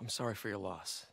I'm sorry for your loss.